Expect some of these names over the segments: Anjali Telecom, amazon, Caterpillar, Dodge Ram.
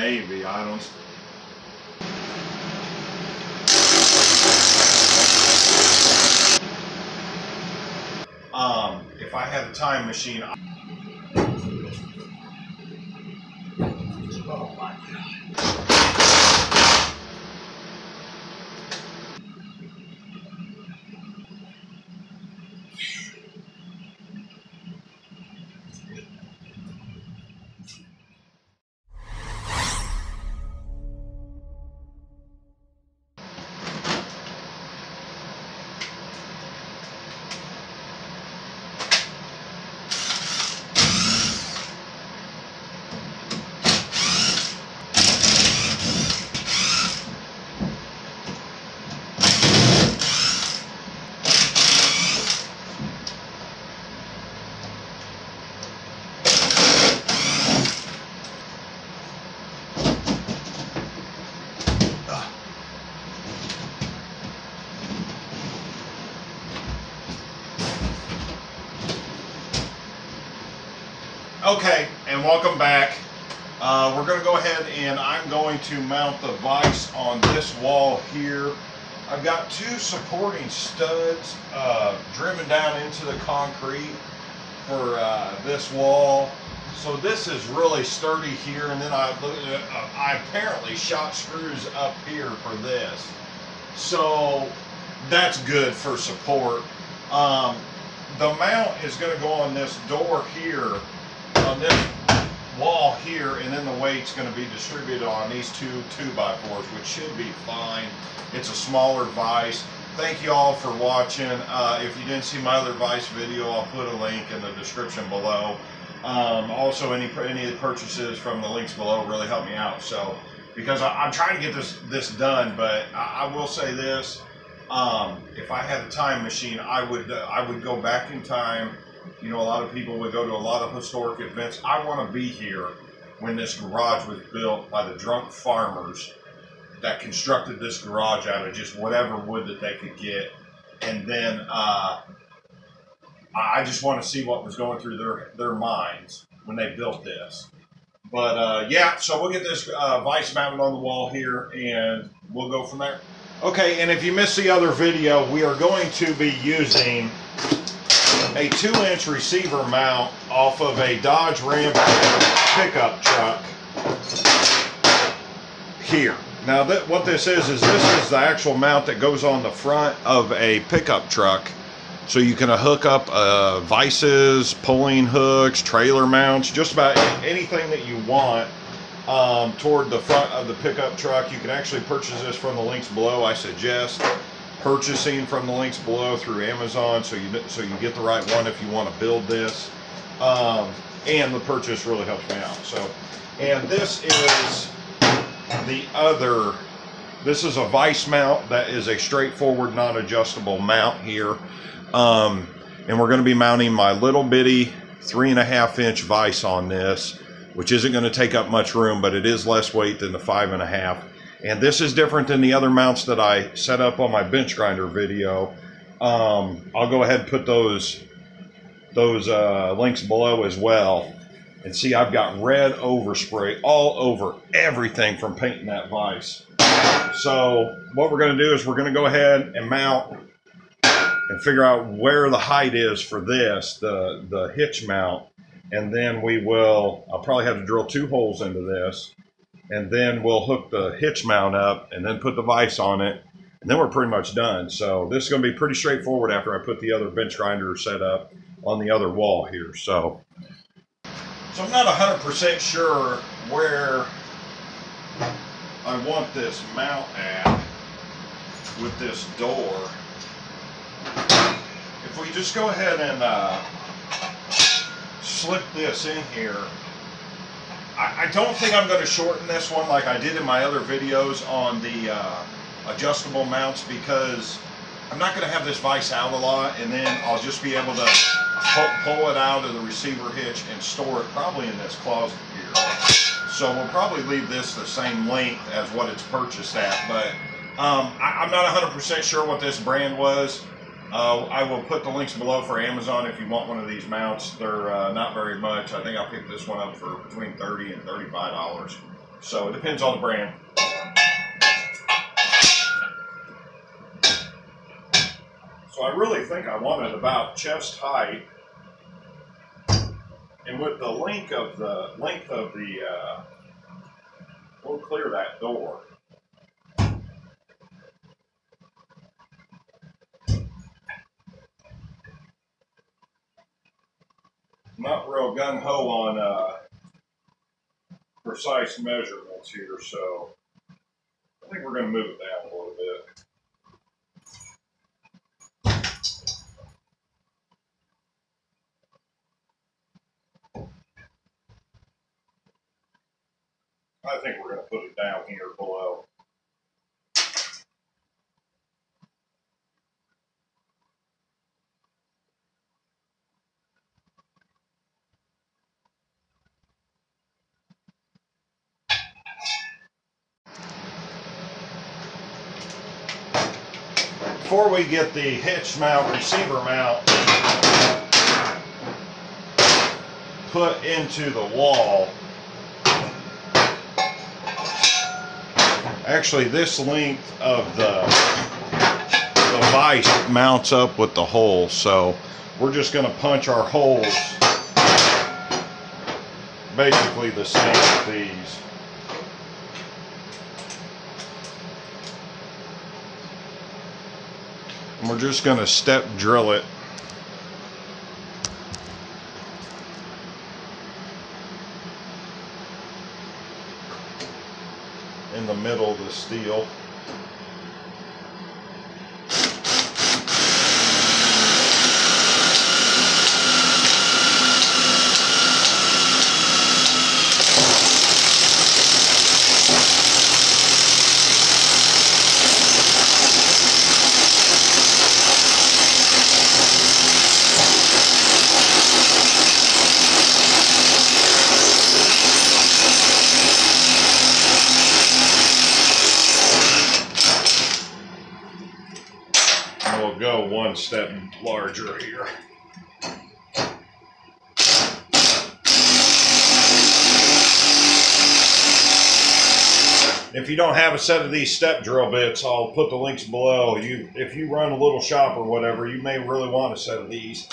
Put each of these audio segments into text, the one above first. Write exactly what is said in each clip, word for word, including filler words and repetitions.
Maybe, I don't. Um, if I had a time machine. I oh my God. Okay, and welcome back. Uh, we're going to go ahead and I'm going to mount the vise on this wall here. I've got two supporting studs uh, driven down into the concrete for uh, this wall. So this is really sturdy here, and then I, uh, I apparently shot screws up here for this. So that's good for support. Um, the mount is going to go on this door here, on this wall here, and then the weight's going to be distributed on these two two by fours, which should be fine. It's a smaller vise. Thank you all for watching. Uh, if you didn't see my other vise video, I'll put a link in the description below. Um, also, any any of the purchases from the links below really help me out. So, because I, I'm trying to get this this done, but I, I will say this: um, if I had a time machine, I would uh, I would go back in time. You know, a lot of people would go to a lot of historic events. I want to be here when this garage was built by the drunk farmers that constructed this garage out of just whatever wood that they could get. And then uh, I just want to see what was going through their, their minds when they built this. But, uh, yeah, so we'll get this uh, vise mounted on the wall here, and we'll go from there. Okay, and if you missed the other video, we are going to be using a two inch receiver mount off of a Dodge Ram pickup truck here. Now that what this is is this is the actual mount that goes on the front of a pickup truck, so you can hook up uh, vices, pulling hooks, trailer mounts, just about anything that you want um, toward the front of the pickup truck. You can actually purchase this from the links below. I suggest purchasing from the links below through Amazon, so you so you get the right one if you want to build this, um, and the purchase really helps me out. So, and this is the other. This is a vise mount that is a straightforward, non-adjustable mount here, um, and we're going to be mounting my little bitty three and a half inch vise on this, which isn't going to take up much room, but it is less weight than the five and a half. And this is different than the other mounts that I set up on my bench grinder video. Um, I'll go ahead and put those those uh, links below as well. And see, I've got red overspray all over everything from painting that vise. So what we're going to do is we're going to go ahead and mount and figure out where the height is for this, the, the hitch mount. And then we will, I'll probably have to drill two holes into this. And then we'll hook the hitch mount up and then put the vise on it. And then we're pretty much done. So this is going to be pretty straightforward after I put the other bench grinder set up on the other wall here. So, so I'm not one hundred percent sure where I want this mount at with this door. If we just go ahead and uh, slip this in here. I don't think I'm going to shorten this one like I did in my other videos on the uh, adjustable mounts, because I'm not going to have this vise out a lot, and then I'll just be able to pull it out of the receiver hitch and store it probably in this closet here. So we'll probably leave this the same length as what it's purchased at, but um, I, I'm not one hundred percent sure what this brand was. Uh, I will put the links below for Amazon if you want one of these mounts. They're uh, not very much. I think I picked this one up for between thirty dollars and thirty-five dollars. So it depends on the brand. So I really think I wanted about chest height, and with the length of the length of the, uh, we'll clear that door. I'm not real gung ho on uh, precise measurements here, so I think we're going to move it down a little bit. I think we're going to put it down here below. Before we get the hitch mount, receiver mount put into the wall, actually this length of the, the vise mounts up with the hole, so we're just going to punch our holes basically the same as these. And we're just going to step drill it. In the middle of the steel. Go one step larger here. If you don't have a set of these step drill bits, I'll put the links below. You, if you run a little shop or whatever, you may really want a set of these.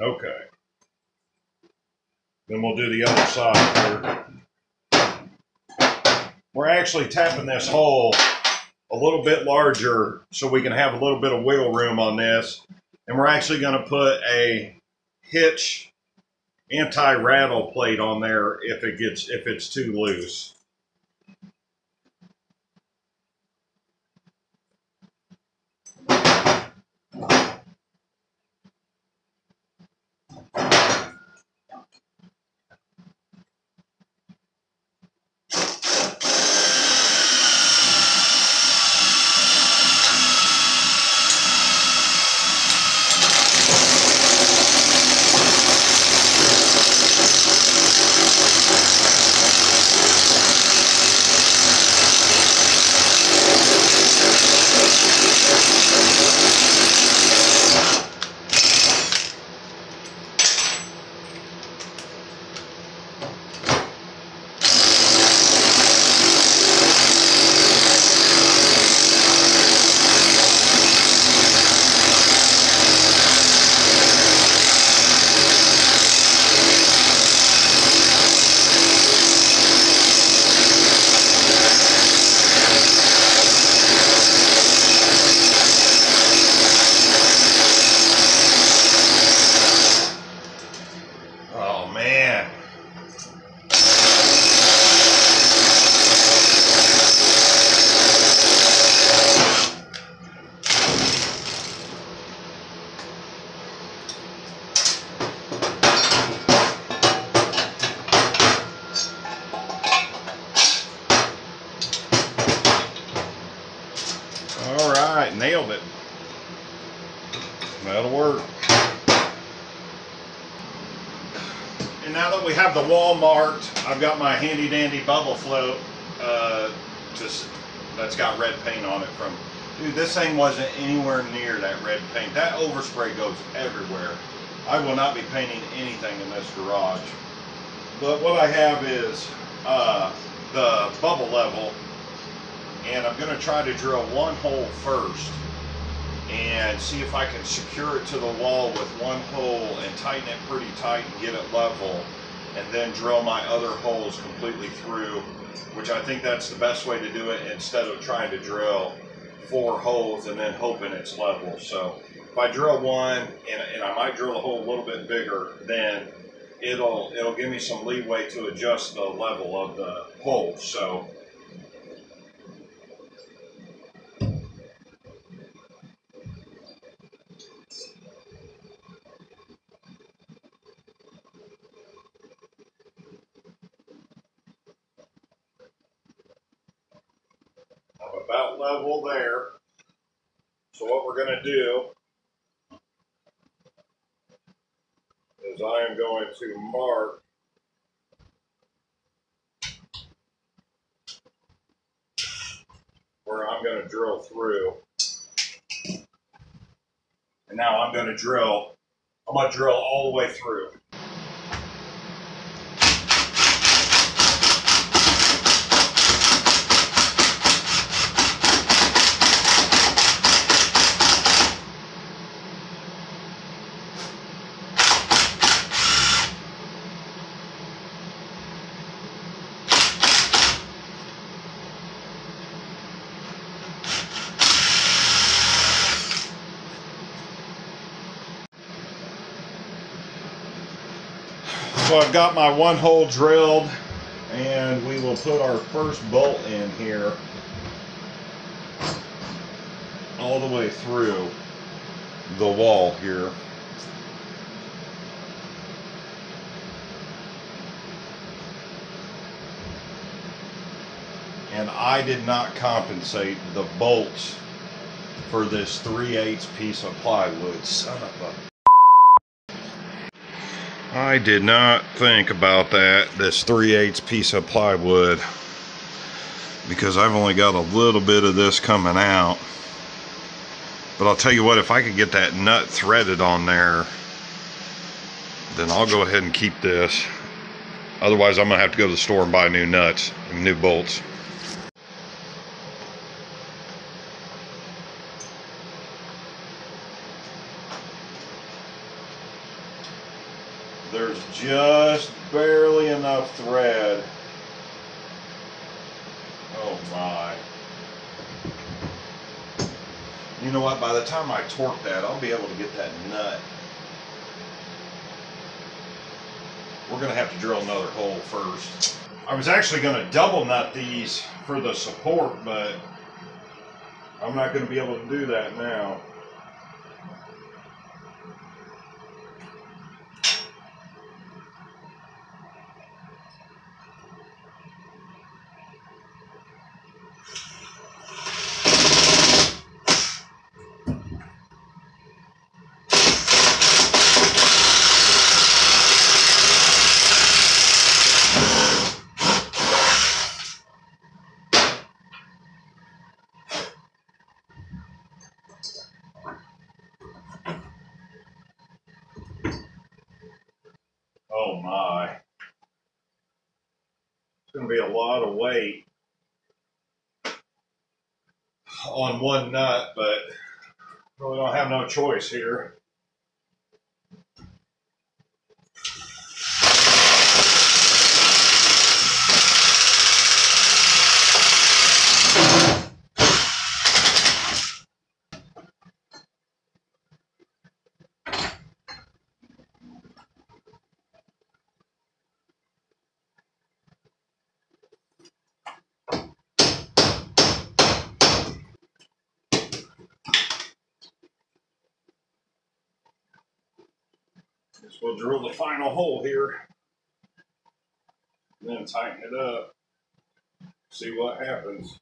Okay. Then we'll do the other side here. We're actually tapping this hole a little bit larger so we can have a little bit of wiggle room on this. And we're actually going to put a hitch anti-rattle plate on there if it gets if it's too loose. nailed it. That'll work. And now that we have the wall marked, I've got my handy dandy bubble float. Uh, just that's got red paint on it from. Dude, this thing wasn't anywhere near that red paint. That overspray goes everywhere. I will not be painting anything in this garage. But what I have is uh, the bubble level, and I'm going to try to drill one hole first and see if I can secure it to the wall with one hole and tighten it pretty tight and get it level, and then drill my other holes completely through, which I think that's the best way to do it instead of trying to drill four holes and then hoping it's level. So if I drill one, and, and I might drill a hole a little bit bigger, then it'll it'll give me some leeway to adjust the level of the hole. So I'm about level there. So what we're going to do is I am going to mark where I'm going to drill through. And now I'm going to drill, I'm going to drill all the way through. So I've got my one hole drilled, and we will put our first bolt in here all the way through the wall here. And I did not compensate the bolts for this three eighths piece of plywood. Son of a... I did not think about that, this three eighths piece of plywood, because I've only got a little bit of this coming out. But I'll tell you what, if I could get that nut threaded on there, then I'll go ahead and keep this. Otherwise, I'm going to have to go to the store and buy new nuts and new bolts. There's just barely enough thread. Oh my. You know what? By the time I torque that, I'll be able to get that nut. We're going to have to drill another hole first. I was actually going to double nut these for the support, but I'm not going to be able to do that now. Oh my, it's going to be a lot of weight on one nut, but really don't have no choice here. We'll drill the final hole here, and then tighten it up, see what happens.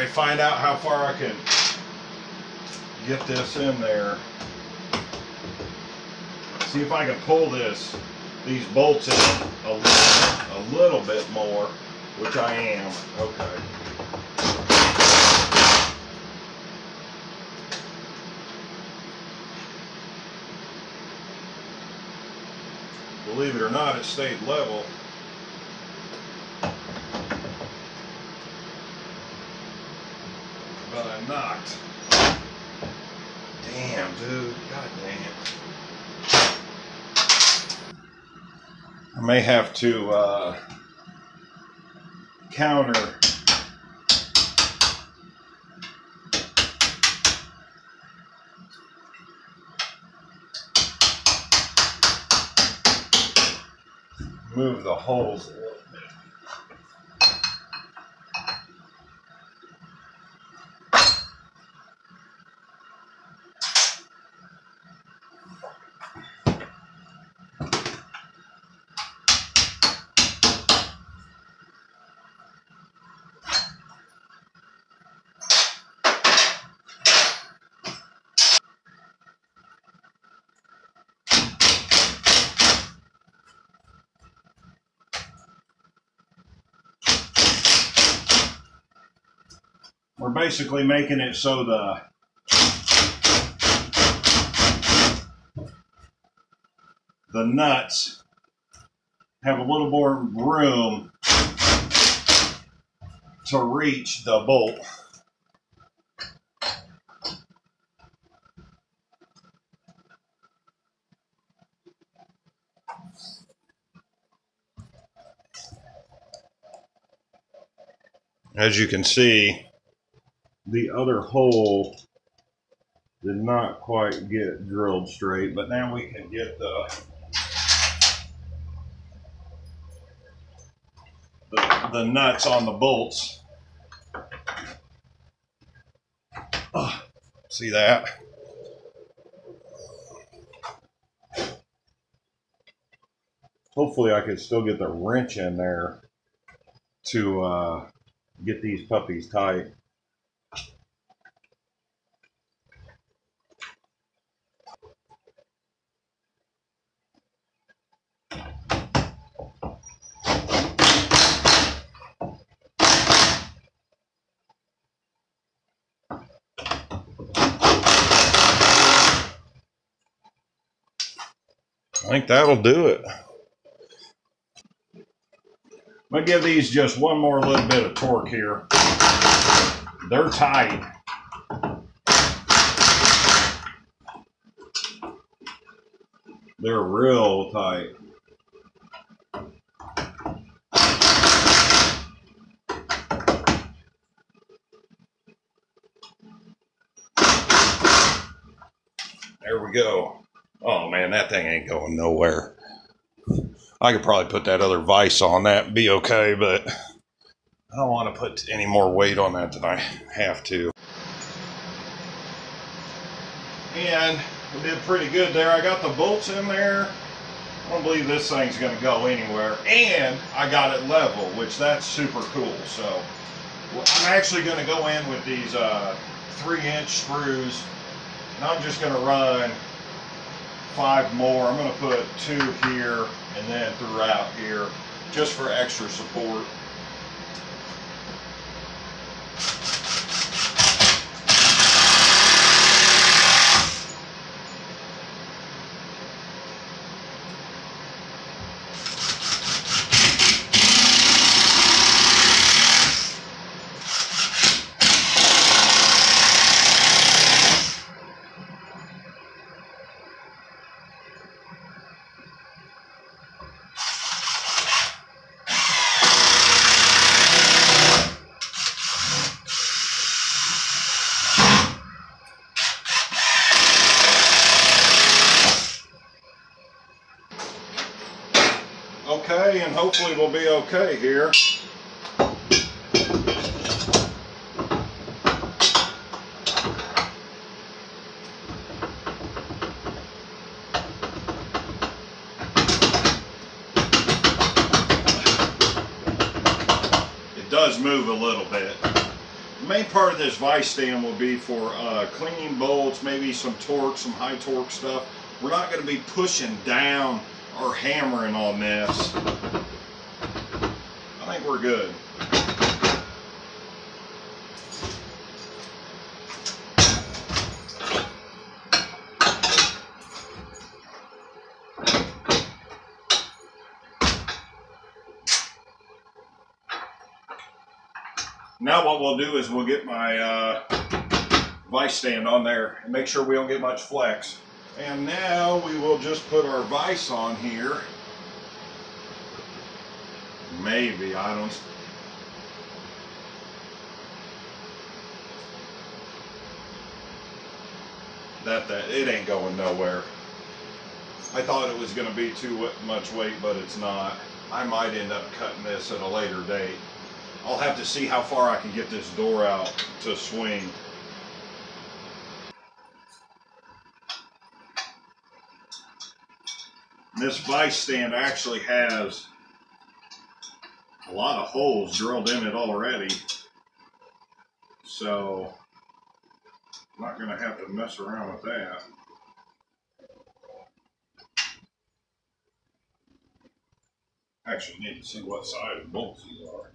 me find out how far I can get this in there. See if I can pull this, these bolts in a little, a little bit more, which I am. Okay. Believe it or not, it stayed level. But I knocked. Damn, dude. God damn. I may have to uh, counter move the holes a little bit. We're basically making it so the the nuts have a little more room to reach the bolt. As you can see, the other hole did not quite get drilled straight, but now we can get the, the, the nuts on the bolts. Oh, see that? Hopefully I can still get the wrench in there to uh, get these puppies tight. I think that'll do it. I'm gonna give these just one more little bit of torque here. They're tight. They're real tight. There we go. Oh man, that thing ain't going nowhere. I could probably put that other vise on that and be okay, but I don't want to put any more weight on that than I have to. And we did pretty good there. I got the bolts in there. I don't believe this thing's going to go anywhere. And I got it level, which that's super cool. So I'm actually going to go in with these uh, three inch screws, and I'm just going to run five more. I'm going to put two here and then throughout here just for extra support. Okay, and hopefully we'll be okay here. It does move a little bit. The main part of this vise stand will be for uh, cleaning bolts, maybe some torque, some high torque stuff. We're not going to be pushing down or hammering on this. I think we're good. Now what we'll do is we'll get my uh, vise stand on there and make sure we don't get much flex. And now we will just put our vise on here. Maybe, I don't. That, that, it ain't going nowhere. I thought it was going to be too much weight, but it's not. I might end up cutting this at a later date. I'll have to see how far I can get this door out to swing. This vise stand actually has a lot of holes drilled in it already, so I'm not going to have to mess around with that. Actually, I need to see what size bolts these are.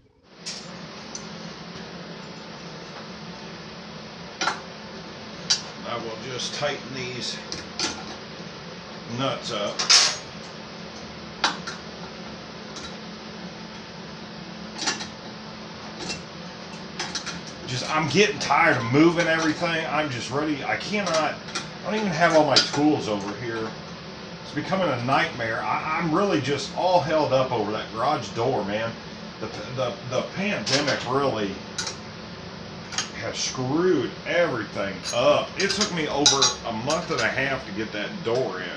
I will just tighten these nuts up. Just, I'm getting tired of moving everything. I'm just ready. I cannot, I don't even have all my tools over here. It's becoming a nightmare. I, I'm really just all held up over that garage door, man. The, the, the pandemic really has screwed everything up. It took me over a month and a half to get that door in.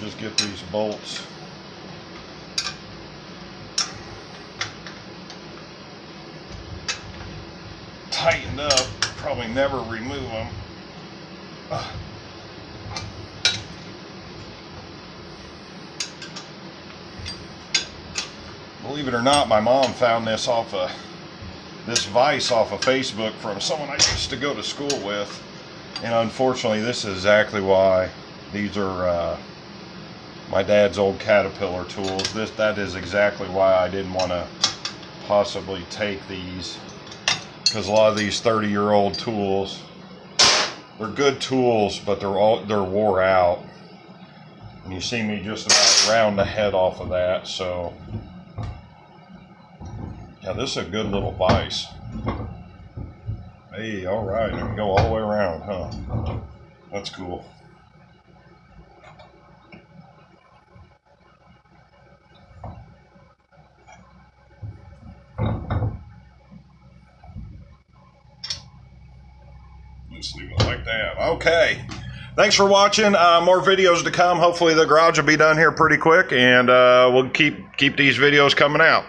Just get these bolts. Tightened up, probably never remove them. Uh. Believe it or not, my mom found this off of, this vise off of Facebook from someone I used to go to school with. And unfortunately, this is exactly why. These are uh, my dad's old Caterpillar tools. This, that is exactly why I didn't want to possibly take these, because a lot of these thirty-year-old tools, they're good tools, but they're all they're wore out. And you see me just about round the head off of that. So, yeah, this is a good little vise. Hey, all right, I can go all the way around, huh? That's cool. Just leave it like that. Okay, thanks for watching. Uh, more videos to come. Hopefully the garage will be done here pretty quick, and uh, we'll keep keep these videos coming out.